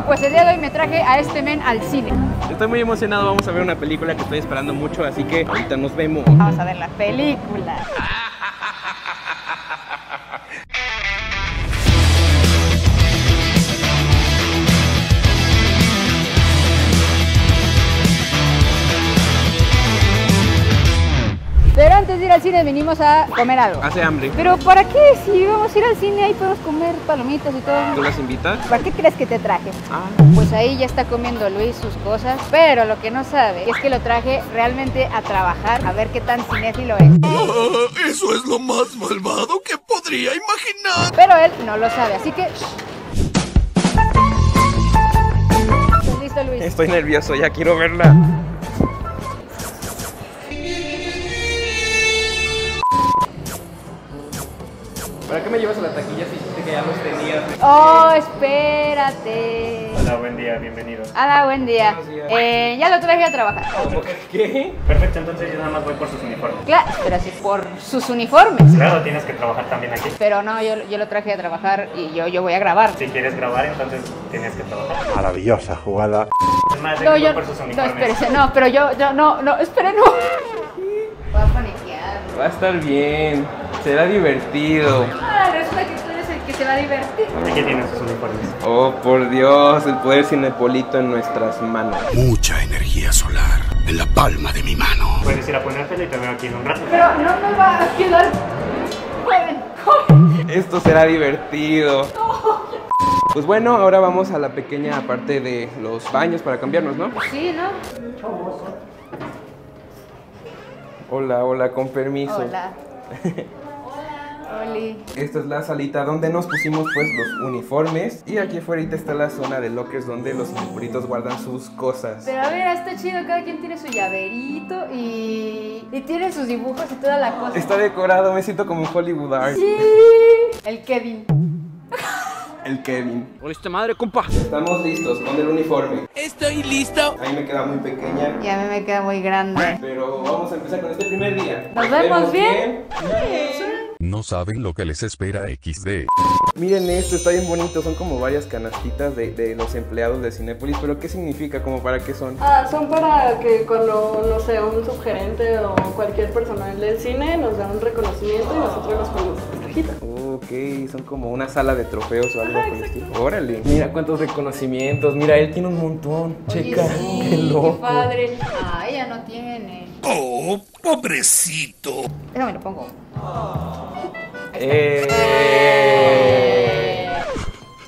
Bueno, pues el día de hoy me traje a este men al cine. Estoy muy emocionado, vamos a ver una película que estoy esperando mucho, así que ahorita nos vemos. Vamos a ver la película. Pero antes de ir al cine venimos a comer algo. Hace hambre. Pero ¿para qué? Si vamos a ir al cine ahí podemos comer palomitas y todo. ¿Tú las invitas? ¿Para qué crees que te traje? Ah. Pues ahí ya está comiendo Luis sus cosas. Pero lo que no sabe es que lo traje realmente a trabajar. A ver qué tan cinéfilo es. Ah, eso es lo más malvado que podría imaginar. Pero él no lo sabe, así que... ¿Estás listo, Luis? Estoy nervioso, ya quiero verla. ¿Para qué me llevas a la taquilla si dijiste que ya los tenías? Oh, espérate. Hola, buen día, bienvenido. Hola, buen día. Ya lo traje a trabajar. ¿Por qué? Perfecto, entonces yo nada más voy por sus uniformes. Claro, pero así por sus uniformes. Claro, tienes que trabajar también aquí. Pero no, yo lo traje a trabajar y yo voy a grabar. Si quieres grabar, entonces tienes que trabajar. Maravillosa jugada. Es más, no, yo voy por sus uniformes. No, espérese, no, pero yo no, espere, no. Voy a panequear. Va a estar bien. Será divertido. Ah, resulta que tú eres el que se va a divertir. ¿Y qué tienen sus uniformes? Oh, por Dios, el poder cinepolito en nuestras manos. Mucha energía solar en la palma de mi mano. Puedes ir a ponértela y te veo aquí en un rato. Pero no me va a quedar... ¡Joven! Esto será divertido. No. Pues bueno, ahora vamos a la pequeña parte de los baños para cambiarnos, ¿no? Sí, ¿no? Chavoso. Hola, hola, con permiso. Hola. Oli. Esta es la salita donde nos pusimos pues los uniformes. Y aquí afuera está la zona de lockers donde los impuritos guardan sus cosas. Pero a ver, está chido, cada quien tiene su llaverito y tiene sus dibujos y toda la cosa. Está decorado, me siento como en Hollywood Art. Sí. El Kevin. El Kevin. Por esta madre, compa. Estamos listos con el uniforme. Estoy listo. A mí me queda muy pequeña. Y a mí me queda muy grande. Pero vamos a empezar con este primer día. ¿Nos vemos bien? Sí. No saben lo que les espera XD. Miren esto, está bien bonito. Son como varias canastitas de los empleados de Cinépolis. ¿Pero qué significa? ¿Como para qué son? Ah, son para que cuando, no sé, un subgerente o cualquier personal del cine nos da un reconocimiento y nosotros nos ponemos esta cajita. Ok, son como una sala de trofeos o algo por el estilo. Órale. Mira cuántos reconocimientos. Mira, él tiene un montón. Oye, checa. Sí, qué loco. Qué padre. Ah, ella no tiene. Oh, pobrecito. Déjame lo pongo. Oh.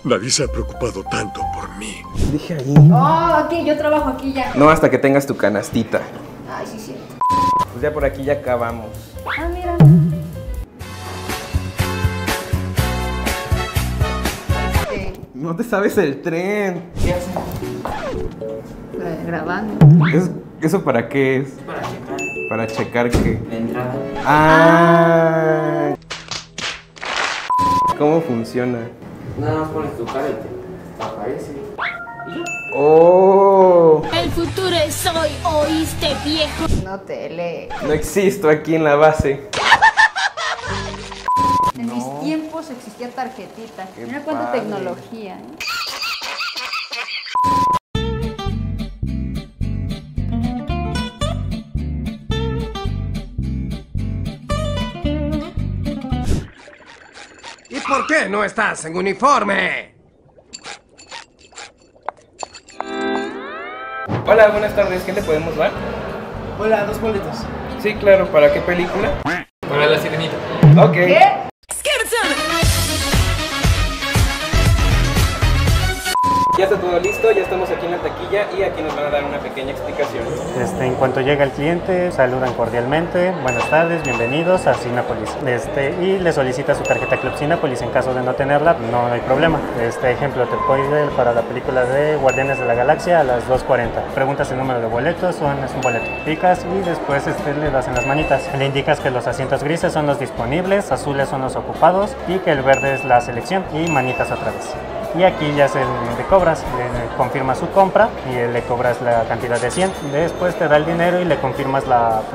Nadie se ha preocupado tanto por mí. Dije ahí. Oh, ok, yo trabajo aquí ya. No, hasta que tengas tu canastita. Ay, sí, sí. Pues ya por aquí ya acabamos. Ah, mira. No te sabes el tren. ¿Qué haces? Grabando. ¿Eso para qué es? Para checar. ¿Para checar qué? La entrada. Ah. ¿Cómo funciona? Nada más pones tu cara y te aparece. Oh. El futuro es hoy, oíste viejo. No te lees. No existo aquí en la base. En mis tiempos existía tarjetita. Mira cuánta tecnología, ¿eh? ¿Por qué no estás en uniforme? Hola, buenas tardes. ¿Qué le podemos dar? Hola, 2 boletos. Sí, claro. ¿Para qué película? Para La Sirenita. Ok. ¿Qué? Ya está todo listo, ya estamos aquí en la taquilla y aquí nos van a dar una pequeña explicación. En cuanto llega el cliente, saludan cordialmente, buenas tardes, bienvenidos a Cinépolis. Y le solicita su tarjeta Club Cinépolis, en caso de no tenerla, no hay problema. Ejemplo, te puedes ir para la película de Guardianes de la Galaxia a las 2:40. Preguntas el número de boletos, es un boleto. Picas y después le das en las manitas. Le indicas que los asientos grises son los disponibles, azules son los ocupados y que el verde es la selección y manitas otra vez. y aquí ya se le cobras, le confirmas su compra y le cobras la cantidad de 100, después te da el dinero y le confirmas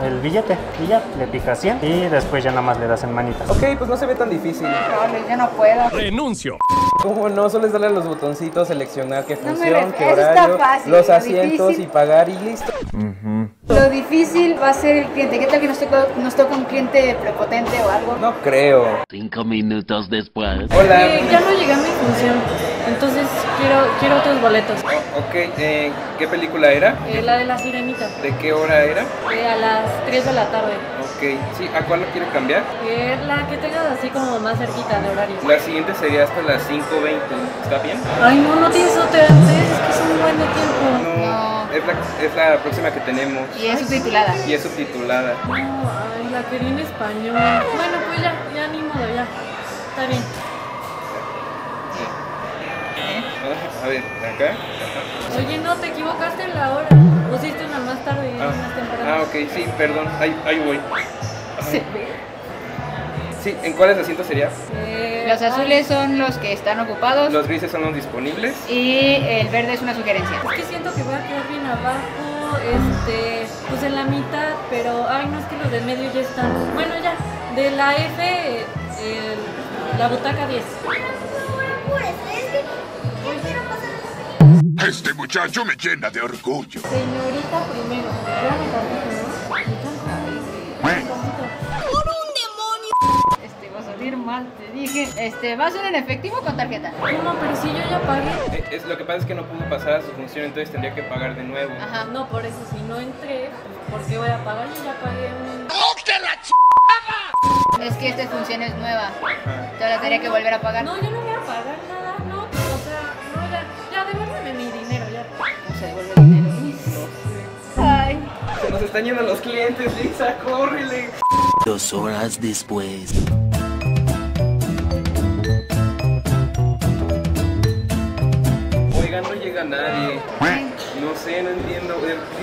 el billete y ya le picas 100 y después ya nada más le das en manitas. Ok, pues no se ve tan difícil. No, yo no puedo. Renuncio. ¿Cómo no? Solo es darle a los botoncitos, seleccionar qué función, qué horario, fácil, los asientos difícil. Y pagar y listo. Lo difícil va a ser el cliente. ¿Qué tal que nos toca un cliente prepotente o algo? No creo. 5 minutos después. Hola. Ya no llegué a mi función, entonces quiero otros boletos. Ok, ¿qué película era? La de La Sirenita. ¿De qué hora era? A las 3 de la tarde. Ok, sí, ¿a cuál lo quieres cambiar? La que tengas así como más cerquita de horario. La siguiente sería hasta las 5:20, ¿está bien? Ay, no tienes otra antes, es que es un buen de tiempo. No. Es la próxima que tenemos. Y es subtitulada. No, ay, la quería en español. Bueno, pues ya ni modo, ya. Está bien. A ver, acá. Oye, no, te equivocaste en la hora. Pusiste una más tarde y más temprano. Ah, ok, sí, perdón. Ahí voy. Sí. Sí, ¿en cuáles asientos sería? Los azules son los que están ocupados. Los grises son los disponibles. Y el verde es una sugerencia. Es que siento que voy a quedar bien abajo, pues en la mitad, pero, ay, no, es que los del medio ya están. Bueno, ya, de la F, la butaca 10. Este muchacho me llena de orgullo. Señorita primero, ¡por un demonio! Va a salir mal, te dije. ¿Va a ser en efectivo o con tarjeta? No, pero si yo ya pagué. Lo que pasa es que no pudo pasar a su función, entonces tendría que pagar de nuevo. Ajá, no, por eso, si no entré, ¿por qué voy a pagar? Yo ya pagué un... ¡Oh, te la ch... Es que esta función es nueva. Ajá. Yo la tendría que volver a pagar. No, yo no voy a pagar nada. Nos están yendo los clientes, Lisa, córrele. 2 horas después. Oigan, no llega nadie. No sé, no entiendo.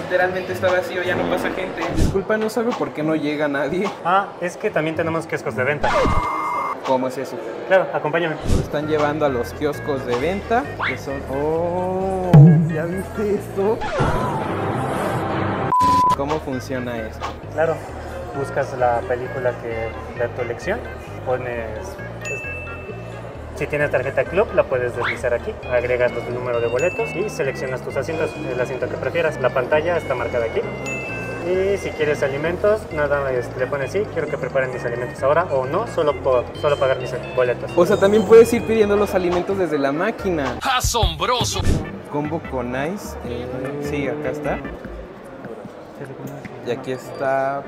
Literalmente está vacío, ya no pasa gente. Disculpa, no sabe por qué no llega nadie. Ah, es que también tenemos kioscos de venta. ¿Cómo es eso? Claro, acompáñame. Nos están llevando a los kioscos de venta, que son... ¡Oh! ¿Ya viste esto? ¿Cómo funciona esto? Claro, buscas la película de tu elección, pones... Si tienes tarjeta Club, la puedes deslizar aquí, agregas los números de boletos y seleccionas tus asientos, el asiento que prefieras. La pantalla está marcada aquí. Y si quieres alimentos, nada más le pones sí, quiero que preparen mis alimentos ahora o no, solo pagar mis boletos. O sea, también puedes ir pidiendo los alimentos desde la máquina. ¡Asombroso! Combo con Ice. Sí, acá está. Y aquí está...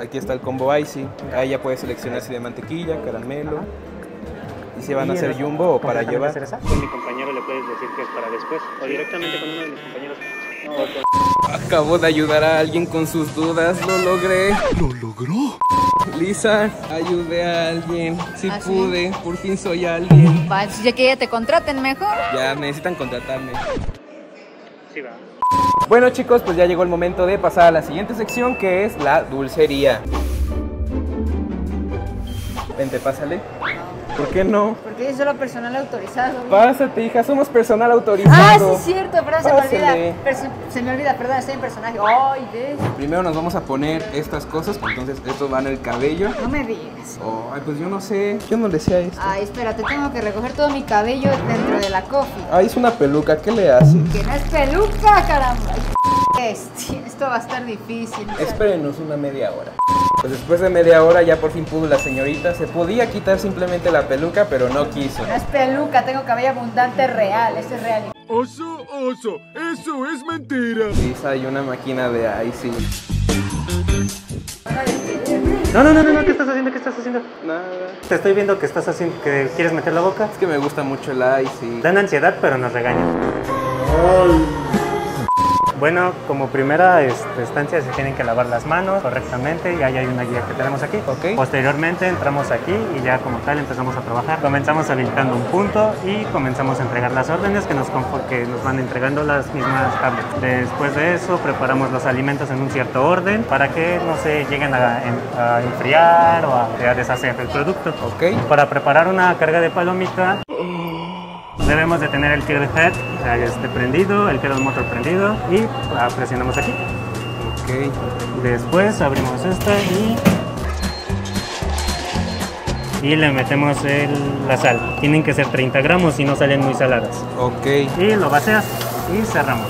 Aquí está el combo Icy. Ahí ya puedes seleccionar si de mantequilla, caramelo. ¿Y si van a hacer jumbo o para llevar? Con mi compañero le puedes decir que es para después. O directamente con uno de mis compañeros. Acabo de ayudar a alguien con sus dudas. Lo logré. ¿Lo logró? Lisa, ayudé a alguien. Sí pude. Por fin soy alguien. Ya que ya te contraten mejor. Ya necesitan contratarme. Sí va. Bueno chicos, pues ya llegó el momento de pasar a la siguiente sección, que es la dulcería. Vente, pásale. ¿Por qué no? Porque es solo personal autorizado. Pásate, hija, somos personal autorizado. Ah, sí es cierto, perdón, se me olvida, perdón, estoy en personaje. Ay, primero nos vamos a poner estas cosas, entonces esto va en el cabello. No me digas. Ay, pues yo no sé, yo no le sé a esto. Ay, espérate, tengo que recoger todo mi cabello dentro de la coffee. Ay, es una peluca, ¿qué le haces? Que no es peluca, caramba. Esto va a estar difícil. Espérenos una media hora. Pues después de media hora ya por fin pudo la señorita. Se podía quitar simplemente la peluca, pero no quiso. No es peluca, tengo cabello abundante real, esto es real. Oso, oso, eso es mentira. Lisa, hay una máquina de Icy. No, ¿qué estás haciendo? Nada. Te estoy viendo que estás haciendo, que quieres meter la boca. Es que me gusta mucho el Icy. Dan ansiedad, pero nos regañan. Ay. Bueno, como primera instancia se tienen que lavar las manos correctamente y ahí hay una guía que tenemos aquí. Okay. Posteriormente entramos aquí y ya como tal empezamos a trabajar. Comenzamos habilitando un punto y comenzamos a entregar las órdenes que nos van entregando las mismas tablets. Después de eso preparamos los alimentos en un cierto orden para que no se lleguen a enfriar o a deshacer el producto. Okay. Para preparar una carga de palomita... debemos de tener el trigger head prendido, el pedal motor prendido y presionamos aquí. Okay. Después abrimos esta y le metemos la sal. Tienen que ser 30 gramos y no salen muy saladas. Okay. Y lo vacías y cerramos.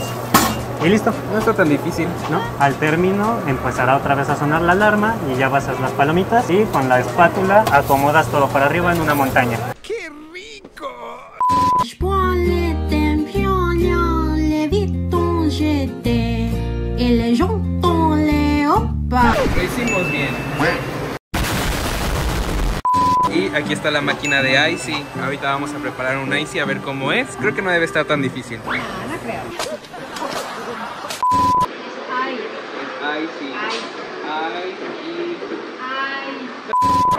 Y listo. No está tan difícil, ¿no? Al término empezará otra vez a sonar la alarma y ya vas a hacer las palomitas y con la espátula acomodas todo para arriba en una montaña. ¡Qué rico! Lo hicimos bien. Y aquí está la máquina de icy. Ahorita vamos a preparar un icy a ver cómo es. Creo que no debe estar tan difícil. No, no creo.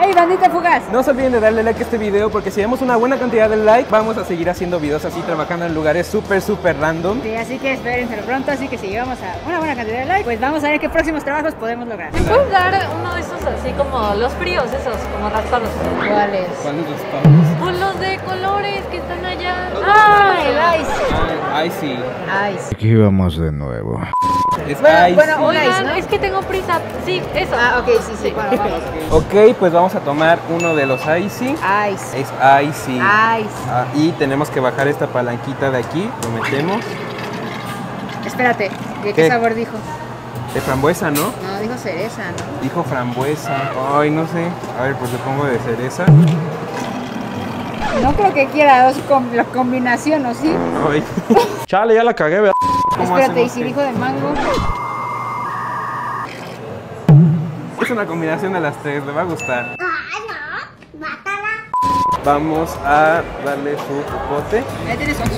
¡Hey, bandita fugaz! No se olviden de darle like a este video porque si vemos una buena cantidad de likes vamos a seguir haciendo videos así, trabajando en lugares súper random. Sí, así que espérenlo pronto, así que si llegamos a una buena cantidad de likes, pues vamos a ver qué próximos trabajos podemos lograr. ¿Me puedes dar uno de esos así como los fríos esos, como raspados? ¿Cuáles? ¿Cuáles raspados? Pues los de colores que están allá. ¡Ah, el ice! Ah, icy. Ice. Aquí vamos de nuevo. Bueno, oigan, ¿no? Es que tengo prisa. Sí, eso. Ah, ok, sí. Bueno, vamos. Ok, pues vamos a tomar uno de los icy. Ice. Es icy. Ice. Ah, y tenemos que bajar esta palanquita de aquí. Lo metemos. Espérate, ¿de qué sabor dijo? De frambuesa, ¿no? No, dijo cereza, ¿no? Dijo frambuesa. Ay, no sé. A ver, pues le pongo de cereza. No creo que quiera dos la combinación, ¿o sí? Ay. Chale, ya la cagué, ¿verdad? Espérate, ¿y si dijo de mango? Es una combinación de las tres, le va a gustar. Ah, no, mátala. Vamos a darle su popote. Ahí tienes otro.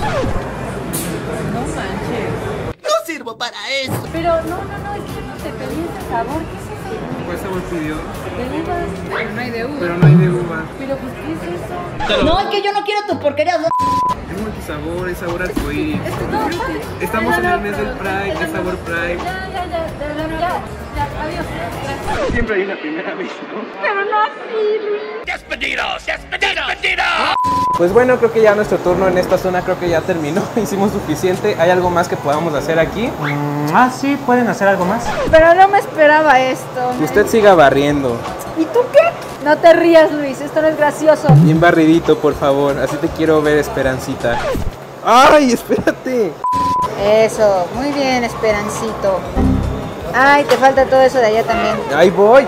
No manches. No sirvo para eso. Pero no, es que no te pedí ese sabor, ¿qué es eso? ¿Cuál sabor pidió? De uvas. Pero no hay de uva. Pero pues, ¿qué es eso? Claro. No, es que yo no quiero tu porquería. Es multisabor, es sabor arcoíris. Estamos en el mes del Pride, es sabor Pride. Ya, adiós. Gracias. Siempre hay una primera vez, ¿no? Pero no así, Luis. ¡Despedidos! Pues bueno, creo que ya nuestro turno en esta zona creo que ya terminó. Hicimos suficiente. ¿Hay algo más que podamos hacer aquí? Sí, pueden hacer algo más. Pero no me esperaba esto. Que usted siga barriendo. ¿Y tú qué? No te rías, Luis, esto no es gracioso. Bien barridito, por favor, así te quiero ver, Esperancita. ¡Ay, espérate! Eso, muy bien, Esperancito. Ay, te falta todo eso de allá también. Ahí voy.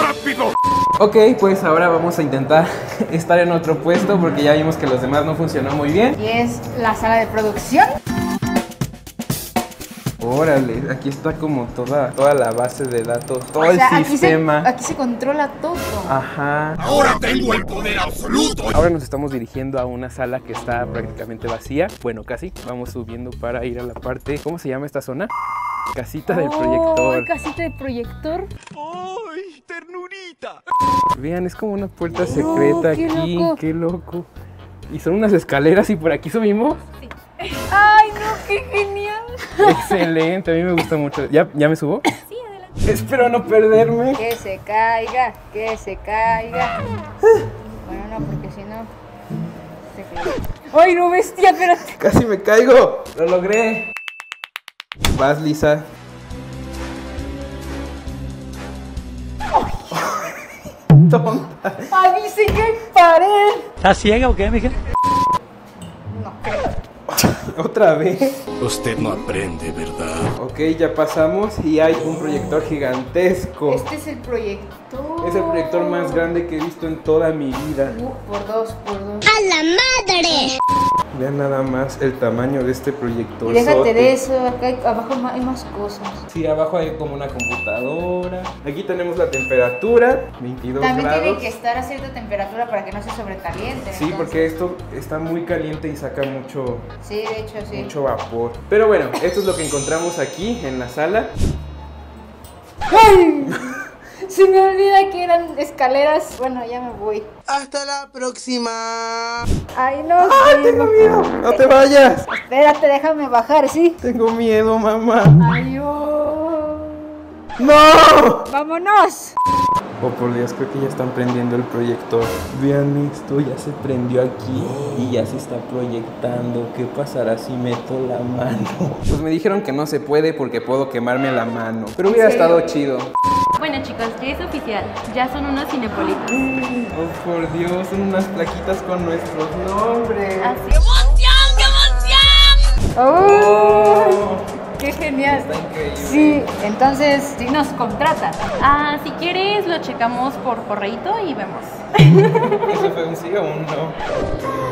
¡Rápido! Ok, pues ahora vamos a intentar estar en otro puesto porque ya vimos que los demás no funcionó muy bien. Y es la sala de producción. Órale, aquí está como toda la base de datos, todo el sistema. Aquí se controla todo. Ajá. Ahora tengo el poder absoluto. Ahora nos estamos dirigiendo a una sala que está prácticamente vacía. Bueno, casi. Vamos subiendo para ir a la parte, ¿cómo se llama esta zona? Casita del proyector. Casita del proyector. ¡Ay, ternurita! Vean, es como una puerta secreta aquí. Loco. ¡Qué loco! Y son unas escaleras y por aquí subimos. Sí. ¡Ay, no! ¡Qué genial! Excelente, a mí me gusta mucho. ¿Ya me subo? Sí, adelante. Espero no perderme. Que se caiga, Bueno, no, porque si no... se cae. ¡Ay, no, bestia! Espérate. ¡Casi me caigo! ¡Lo logré! Vas, Lisa. ¡Ay! ¡Tonta! ¡Ay, dice que paré! ¿Estás ciega o qué, mija? No creo. ¿Otra vez? Usted no aprende, ¿verdad? Ok, ya pasamos y hay un proyector gigantesco. Este es el proyector. Es el proyector más grande que he visto en toda mi vida. Por dos. ¡A la madre! Vean nada más el tamaño de este proyector. Déjate de eso, acá abajo hay más cosas. Sí, abajo hay como una computadora. Aquí tenemos la temperatura, 22 grados. También tiene que estar a cierta temperatura para que no se sobrecaliente. Sí, entonces, porque esto está muy caliente y saca mucho... Sí, de hecho, sí. Mucho vapor. Pero bueno, esto es lo que encontramos aquí en la sala. ¡Ay! Se me olvida que eran escaleras. Bueno, ya me voy. Hasta la próxima. Ay, no. ¡Ah, tengo miedo! No te vayas. Espérate, déjame bajar, ¿sí? Tengo miedo, mamá. Adiós. ¡No! ¡Vámonos! Oh, por Dios, creo que ya están prendiendo el proyector. Vean esto, ya se prendió aquí y ya se está proyectando. ¿Qué pasará si meto la mano? Pues me dijeron que no se puede porque puedo quemarme la mano. Pero hubiera estado chido. Bueno, chicos, ya es oficial. Ya son unos cinepolitas. Oh, por Dios, son unas plaquitas con nuestros nombres. Así. ¡Qué emoción, qué emoción! Oh. ¡Qué genial! Está increíble. Sí, entonces, si nos contratan. Ah, si quieres lo checamos por correíto y vemos. ¿Eso fue un sí o un no?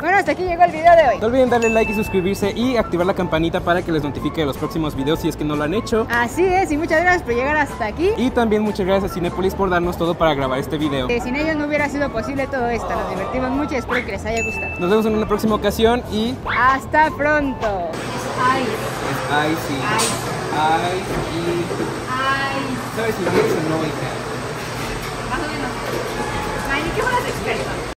Bueno, hasta aquí llegó el video de hoy. No olviden darle like y suscribirse y activar la campanita para que les notifique de los próximos videos si es que no lo han hecho. Así es, y muchas gracias por llegar hasta aquí. Y también muchas gracias a Cinépolis por darnos todo para grabar este video. Sin ellos no hubiera sido posible todo esto. Nos divertimos mucho y espero que les haya gustado. Nos vemos en una próxima ocasión y... ¡hasta pronto! ¿Sabes inglés o no, hija? Más o menos. Ay, qué buenas expertas.